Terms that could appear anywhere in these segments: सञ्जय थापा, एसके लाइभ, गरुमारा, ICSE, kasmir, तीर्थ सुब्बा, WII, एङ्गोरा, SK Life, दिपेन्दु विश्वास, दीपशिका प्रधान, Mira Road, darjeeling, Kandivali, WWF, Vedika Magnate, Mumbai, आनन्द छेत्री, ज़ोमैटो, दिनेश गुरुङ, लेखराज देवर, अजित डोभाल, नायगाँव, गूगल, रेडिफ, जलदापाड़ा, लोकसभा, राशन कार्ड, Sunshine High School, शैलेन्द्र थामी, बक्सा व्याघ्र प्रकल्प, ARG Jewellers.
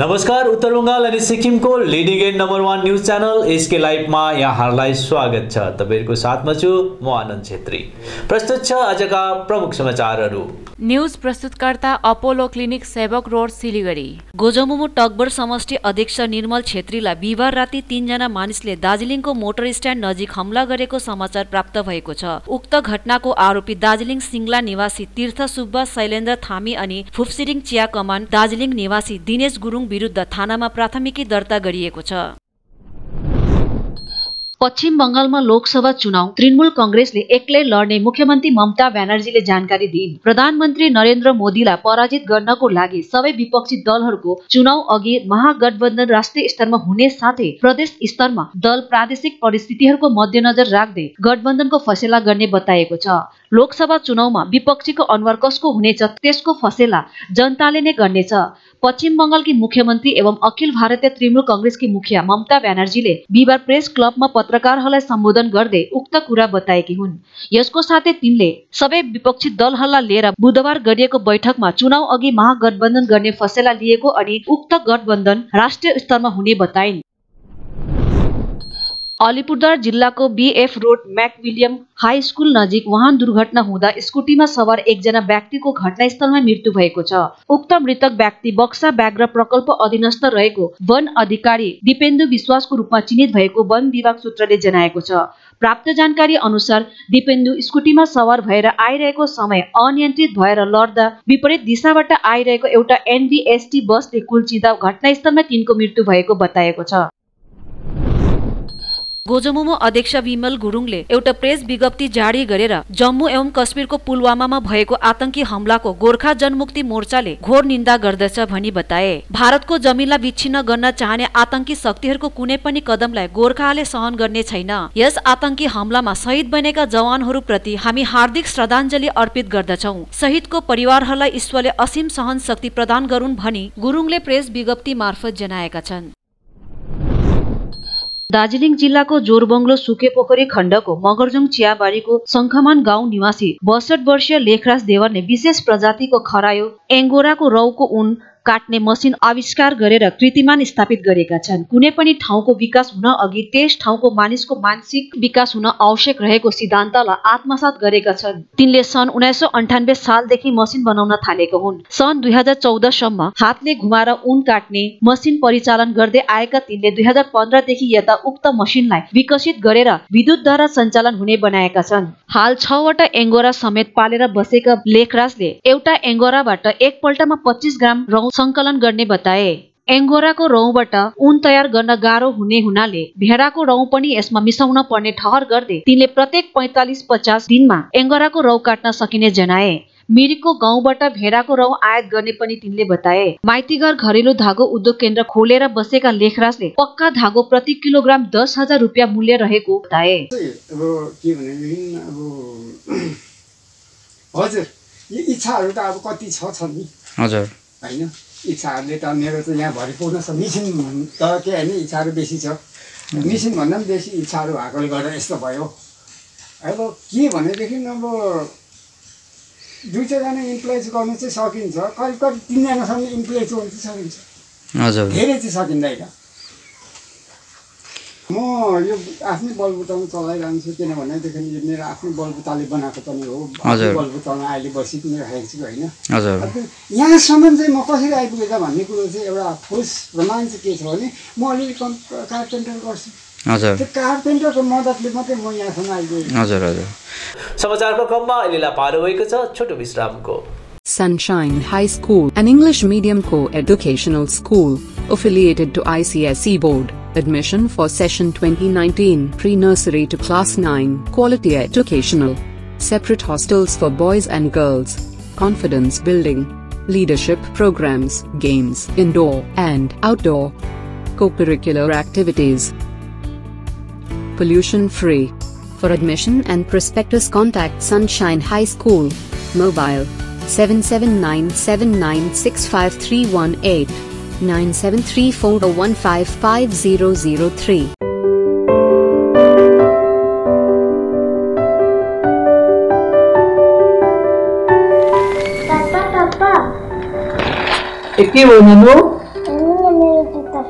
नमस्कार उत्तर बंगाल अनि सिक्किमको leading and number 1 news channel SK life में यहाँहरुलाई स्वागत छ। तपाईहरुको साथमा छु म आनन्द छेत्री। प्रस्तुत छ आजका प्रमुख समाचारहरु। न्यूज प्रस्तुतकर्ता Apollo clinic Sevoke road Siliguri. गोजोमुमु टकबर समष्टि अध्यक्ष निर्मल छेत्रीलाई बिहिबार राति 3 जना मानिसले दार्जिलिङको मोटर स्ट्यान्ड नजिक हमला गरेको समाचार प्राप्त भएको छ। उक्त घटनाको आरोपी दार्जिलिङ सिंगला निवासी तीर्थ सुब्बा शैलेन्द्र थामी अनि फुपसिरिङ चिया कमान दार्जिलिङ निवासी दिनेश गुरुङ विरुद्ध थानामा प्राथमिकी दर्ता गरिएको छ। पश्चिम बंगालमा लोकसभा चुनाव तृणमूल कंग्रेसले एक्लै लड्ने मुख्यमन्त्री ममता ब्यानर्जीले जानकारी दिइन्। प्रधानमन्त्री नरेन्द्र मोदीलाई पराजित गर्नको लागि सबै विपक्षी दलहरूको चुनाव अघि महागठबन्धन राष्ट्रिय स्तरमा हुने साथै प्रदेश स्तरमा दल प्रादेशिक परिस्थितिहरूको मध्यनजर राख्दै गठबन्धनको फैसला गर्ने बताएको छ। लोकसभा चुनावमा विपक्षीको अनुहार कसको हुनेछ त्यसको फैसला जनताले नै गर्नेछ। पश्चिम बंगालकी मुख्यमन्त्री एवं अखिल भारतीय तृणमूल कंग्रेसकी मुखिया ममता ब्यानर्जीले बिहिबार प्रेस क्लबमा पत्रकारहरूलाई सम्बोधन गर्दै उक्त कुरा बताएकी हुन्। यसको साथै तिनले सबै विपक्षी दलहरूलाई लिएर बुधबार गरिएको बैठकमा चुनाव अघि महागठबन्धन गर्ने फैसला लिएको अनि उक्त गठबन्धन राष्ट्रिय स्तरमा हुने बताइन्। अलिपुरद्वार जिल्लाको BF road McWilliam high school नजिक वाहन दुर्घटना हुँदा स्कुटीमा सवार एकजना व्यक्तिको घटनास्थलमा मृत्यु भएको छ। उक्त मृतक व्यक्ति बक्सा व्याघ्र प्रकल्प अधीनस्थ रहेको वन अधिकारी दिपेन्दु विश्वासको रूपमा चिनित भएको वन विभाग सूत्रले जनाएको छ। प्राप्त जानकारी अनुसार दिपेन्दु स्कुटीमा सवार भएर आइरहेको समय अनियन्त्रित भएर लड्दा विपरीत दिशाबाट आइरहेको एउटा एनबिएसटी बसले कुल्चिँदा घटनास्थलमा तिनको मृत्यु भएको बताएको छ। गोजोमुमो अध्यक्ष विमल गुरुङले एउटा प्रेस विज्ञप्ति जारी गरेर जम्मू एवं कश्मीरको पुलवामामा भएको आतंकी हमलाको गोर्खा जनमुक्ति मोर्चाले घोर निन्दा गर्दछ भनी बताए। भारतको जमिनलाई विच्छिन्न गर्न चाहने आतंकी शक्तिहरूको कुनै पनि कदमलाई गोर्खाले सहन गर्ने छैन। यस आतंकी हमलामा शहीद बनेका जवानहरूप्रति हामी हार्दिक श्रद्धाञ्जली अर्पित गर्दछौं। शहीदको परिवारहरूलाई ईश्वरले असीम सहन शक्ति प्रदान गरून् भनी गुरुङले प्रेस विज्ञप्ति मार्फत जनाएका छन्। दार्जिलिङ जिल्लाको जोरबंग्लो सुकेपोखरी खण्डको मगरजुङ चियाबारीको शङ्खमान गाउँ निवासी 62 वर्षीय लेखराज देवरले विशेष प्रजातिको खरायो एङ्गोराको रौको ऊन काट्ने मसिन आविष्कार गरेर कृतिमान स्थापित गरेका छन्। कुनै पनि ठाउँको विकास हुन अघि त्यस ठाउँको मानिसको मानसिक विकास हुन आवश्यक रहेको सिद्धान्तलाई आत्मसात गरेका छन्। तिनले सन् 1998 सालदेखि मसिन बनाउन थालेको हुन्। सन् 2014 सम्म हातले घुमाएर ऊन काट्ने मसिन परिचालन गर्दै आएका तिनले 2015 देखि यता उक्त मसिनलाई विकसित गरेर विद्युतद्वारा सञ्चालन हुने बनाएका छन्। हाल 6 वटा एङ्गोरा समेत पालेर बसेका लेखराजले एउटा एङ्गोराबाट एकपल्टमा 25 ग्राम रौँ संकलन गर्ने बताए। एङ्गोराको रौँबाट ऊन तयार गर्न गाह्रो हुने हुनाले भेडाको रौँ पनि यसमा मिसाउन पर्ने ठहर गर्दै तिनले प्रत्येक 45-50 दिनमा एङ्गोराको रौँ काट्न सकिने जनाए। मिरिकको गाउँबाट भेडाको रौँ आयात गर्ने पनि तिनले बताए। माइतीघर घरेलु धागो उद्योग केन्द्र खोलेर बसेका लेखराजले पक्का धागो प्रति किलोग्राम 10,000 रुपियाँ मूल्य रहेको बताए। हजुर हैन इच्छाहरुले त मेरो त यहाँ भरि पुग्न सक्छ मिसिन त के हैन इच्छाहरु बेसी छ। मिसिन भन्दा पनि बेसी इच्छाहरु हाकल गरेर यस्तो भयो। अब के भनेदेखि अब 2-4 जना इम्प्लोइज गर्न चाहिँ सकिन्छ। कति कति 3 जनासम्म इम्प्लोइज गर्न सकिन्छ। हजुर धेरै चाहिँ सकिँदैन। म यो आफ्नै बलबुतामा चलाइरहन्छु किनभनेदेखि यो मेरो आफ्नै बलबुताले बनाएको पनि हो। बलबुतामा अहिले बसिकन राखेको छु होइन। यहाँसम्म चाहिँ म कसरी आइपुगेँ त भन्ने कुरो चाहिँ एउटा ठोस प्रमाण चाहिँ के छ भने म अलिअलि कार्पेन्टर गर्छु। त्यो कार्पेन्टरको मद्दतले मात्रै म यहाँसम्म आइपुगेँ। हजुर हजुर। समाचारको क्रममा अहिलेलाई पालो भएको छ छोटो विश्रामको। Sunshine High School, an English medium co-educational school, affiliated to ICSE Board. Admission for session 2019, pre-nursery to class 9. Quality educational. Separate hostels for boys and girls. Confidence building. Leadership programs, games, indoor and outdoor. Co-curricular activities. Pollution free. For admission and prospectus contact Sunshine High School. Mobile. 7797965318 9734155003. Papa, Papa. What do you want?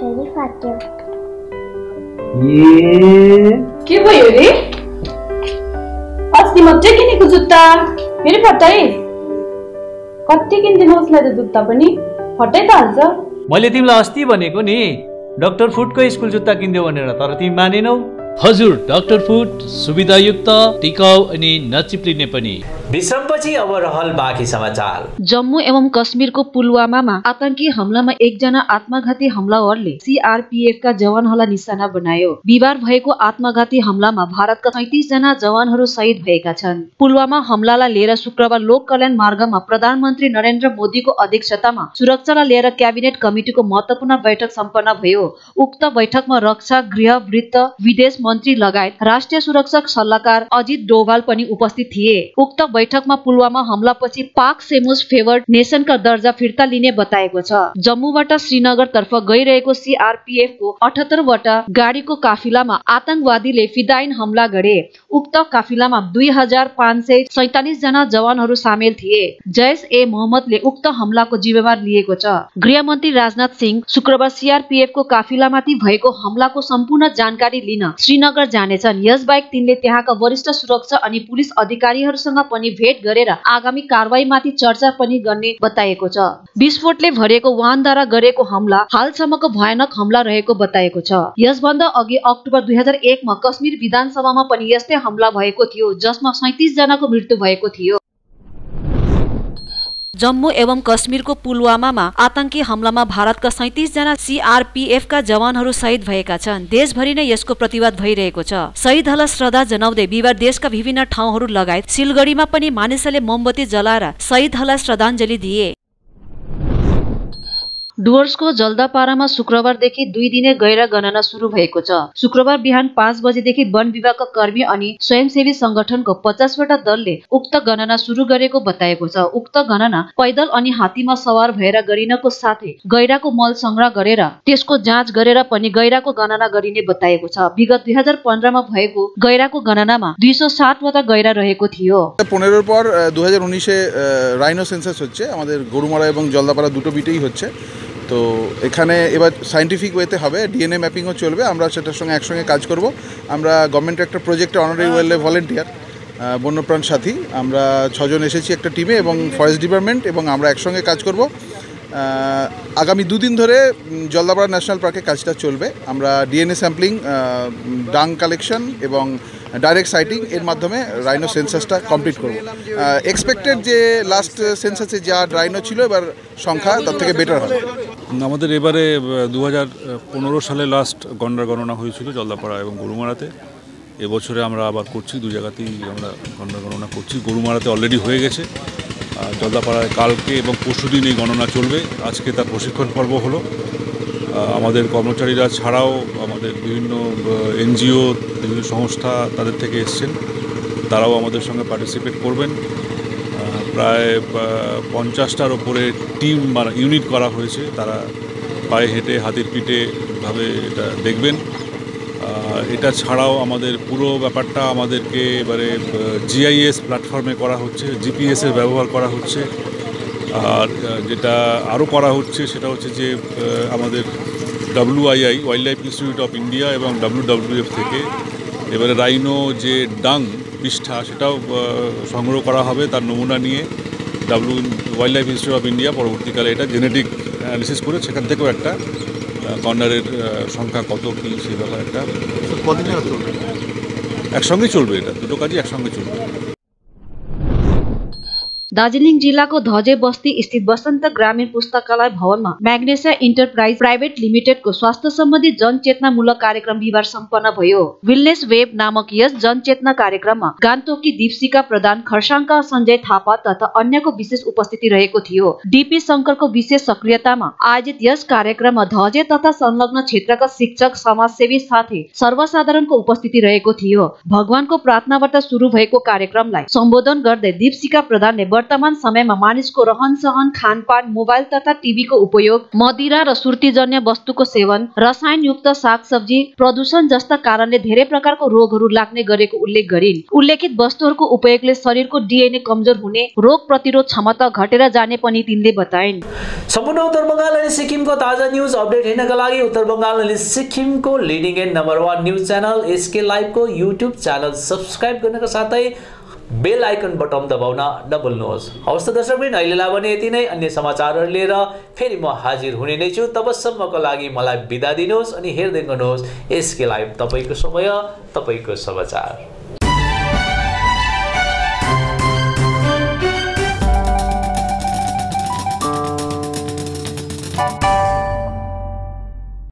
very fat you. Yeah. Kya bhayo re? Asli majja kine ko jutta mere fatai. Kati kin din hosla de jutta pani fatai ta halcha. मैले तिमीलाई अस्ति भनेको नि doctor फुटको school जुत्ता किन्दियो भनेर, तर तिमी मानेनौ। हजुर, डाक्टर फुट सुविधायुक्त, टिकाउ अनि नचिप्लिने पनि। विश्रामपछि अब रहल बाँकी समाचार। जम्मू एवं कश्मीरको पुलवामामा आतंकी हमलामा एकजना आत्मघाती हमलावरले सीआरपीएफका जवानहरूलाई निशाना बनायो। बिहिबार भएको आत्मघाती हमलामा भारतका 35 जना जवानहरू शहीद भएका छन्। पुलवामा हमलालाई लिएर शुक्रबार लोक कल्याण मार्गमा प्रधानमन्त्री नरेन्द्र मोदीको अध्यक्षतामा सुरक्षालाई लिएर क्याबिनेट कमिटिको महत्त्वपूर्ण बैठक सम्पन्न भयो। उक्त बैठकमा रक्षा, गृह, वित्त, विदेश मन्त्री लगायत राष्ट्रिय सुरक्षा सल्लाहकार अजित डोभाल पनि उपस्थित थिए। उक्त बैठकमा पुलवामा हमलापछि पाक सेमोस फेभर्ड नेसनका दर्जा फिर्ता लिने बताएको छ। जम्मूबाट श्रीनगर तर्फ गइरहेको सीआरपीएफको 78 वटा गाडीको काफिलामा आतंकवादीले फिदाइन हमला गरे। उक्त काफिलामा 2547 जना जवानहरू सामेल थिए। जैश ए मोहम्मदले उक्त हमलाको जिम्मेवार लिएको छ। गृहमन्त्री राजनाथ सिंह शुक्रबार सीआरपीएफको काफिलामाथि भएको हमलाको सम्पूर्ण जानकारी लिन श्रीनगर जानेछन्। यसबाहेक तिनले त्यहाँका वरिष्ठ सुरक्षा अनि पुलिस अधिकारीहरूसँग भेट गरेर आगामी कारवाहीमाथि चर्चा पनि गर्ने बताएको छ। विस्फोटले भरिएको वाहनद्वारा गरेको हमला हालसम्मको भयानक हमला रहेको बताएको छ। यसभन्दा अघि अक्टोबर 2001 मा कश्मीर विधानसभामा पनि यस्तै हमला भएको थियो, जसमा 37 जनाको मृत्यु भएको थियो। जम्मू एवं कश्मीरको पुलवामामा आतंकी हमलामा भारतका 37 जना सीआरपीएफका जवानहरू शहीद भएका छन्। देशभरि नै यसको प्रतिवाद भइरहेको छ। शहीदहरूलाई श्रद्धा जनाउँदै बिहिबार देशका विभिन्न ठाउँहरू लगायत सिलगढीमा पनि मानिसहरूले मोमबत्ती जलाएर शहीदहरूलाई श्रद्धाञ्जली दिए। डुवर्सको जल्दापारामा शुक्रबारदेखि 2 दिने गैर गणना सुरु भएको छ। शुक्रबार बिहान 5 बजेदेखि वन विभागका कर्मी अनि स्वयंसेवी संगठनको 50 वटा दलले उक्त गणना सुरु गरेको बताएको छ। उक्त गणना पैदल अनि हात्तीमा सवार भएर गरिनको साथै गैराको मल संग्रह गरेर त्यसको जाँच गरेर पनि गैराको गणना गरिने बताएको छ। विगत 2015 मा भएको गैराको गणनामा 207 वटा गैरा रहेको थियो। 15 पर 2019 राइनो सेन्सास হচ্ছে আমাদের গরুমারা এবং জলদাপাড়া দুটো বিটেই হচ্ছে। तो एखाने एबार साइंटिफिक वेते हबे डीएनए मैपिंगो चलबे। आमरा सेटार संगे एकसंगे काज करब। आमरा गवर्नमेंट एक प्रोजेक्ट अनरि वेले भलेंटियर वन्यप्राण साथी आमरा 6 जन एसेछि एक टीमे एवं फरेस्ट डिपार्टमेंट एवं आमरा एकसंगे काज करब। आगामी 2 दिन धरे जलदापाड़ा नैशनल पार्के काजटा चलबे। आमरा डीएनए सैम्पलिंग, डांग कलेक्शन एवं डायरेक्ट साइटिंग एर माध्यमे राइनो सेंसासटा कमप्लीट करब। एक्सपेक्टेड जे लास्ट सेंसासे जा राइनो छिलो एबार संख्या तार थेके बेटार हबे। आमादेर एबारे 2015 साले लास्ट गणना गणना हयेछिलो जलदापाड़ा एवं গরুমারাতে। এবছরে আমরা আবার করছি, দুই জায়গাতেই আমরা গণনা গণনা করছি। গরুমারাতে অলরেডি হয়ে গেছে, জলদাপাড়ায় কালকে এবং পরশুদিন এই গণনা চলবে। আজকে তার প্রশিক্ষণ পর্ব হলো। আমাদের কর্মচারীরা ছাড়াও আমাদের বিভিন্ন এনজিও, বিভিন্ন সংস্থা তাদের থেকে এসছেন, তারাও আমাদের সঙ্গে পার্টিসিপেট করবেন। প্রায় 50টার ওপরে টিম বা ইউনিট করা হয়েছে। তারা পায়ে হেঁটে, হাতির পিঠে ভাবে এটা দেখবেন। এটা ছাড়াও আমাদের পুরো ব্যাপারটা আমাদেরকে এবারে জিআইএস প্ল্যাটফর্মে করা হচ্ছে, জিপিএসের ব্যবহার করা হচ্ছে। আর যেটা আরও করা হচ্ছে সেটা হচ্ছে যে আমাদের WII wild life institute of India এবং WWF থেকে এবারে রাইনো যে ডাং পৃষ্ঠা সেটাও সংগ্রহ করা হবে। তার নমুনা নিয়ে wild life institute of India পরবর্তীকালে এটা জেনেটিক অ্যানালিসিস করে সেখান থেকেও একটা গন্ডারের সংখ্যা কত কী সেই ব্যাপারে একটা একসঙ্গে চলবে। এটা দুটো কাজই একসঙ্গে চলবে। दार्जिलिङ जिल्लाको धजे बस्ती स्थित बसन्त ग्रामीण पुस्तकालय भवनमा म्याग्नेसिया इन्टरप्राइज प्राइभेट लिमिटेडको स्वास्थ्य सम्बन्धी जनचेतनामूलक कार्यक्रम बिहिबार सम्पन्न भयो। विलनेस वेब नामक यस जनचेतना कार्यक्रममा गान्तोककी दीपशिका प्रधान, खरसाङका सञ्जय थापा तथा अन्यको विशेष उपस्थिति रहेको थियो। डीपी शंकरको विशेष सक्रियतामा आयोजित यस कार्यक्रममा धजे तथा संलग्न क्षेत्रका शिक्षक, समाजसेवी साथै सर्वसाधारणको उपस्थिति रहेको थियो। भगवानको प्रार्थनाबाट सुरु भएको कार्यक्रमलाई सम्बोधन गर्दै दीपशिका प्रधानले वर्तमान समयमा मानिसको रहनसहन, खानपान, मोबाइल तथा टिभीको उपयोग, मदिरा र सुर्तीजन्य वस्तुको सेवन, रसायनयुक्त सागसब्जी, प्रदूषण जस्ता कारणले धेरै प्रकारको रोगहरू लाग्ने गरेको उल्लेख गरिन्। उल्लेखित वस्तुहरूको उपयोगले शरीरको डीएनए कमजोर हुने, रोग प्रतिरोध क्षमता घटेर जाने पनि तिनले बताइन्। सम्पूर्ण उत्तर बंगाल अनि सिक्किमको ताजा न्यूज अपडेट हेर्नका लागि उत्तर बंगाल अनि सिक्किमको leading and number 1 news channel SK लाइभको युट्युब च्यानल सब्स्क्राइब गर्नका साथै बेल आइकन बटन दबाउन नभुल्नुहोस्। हवस् दर्शकबिन, अहिलेलाई भने यति नै। अन्य समाचारहरू लिएर फेरि म हाजिर हुने नै छु। तबसम्मको लागि मलाई बिदा दिनुहोस् अनि हेर्दै गर्नुहोस् एसके लाइभ, तपाईको समय, तपाईको समाचार।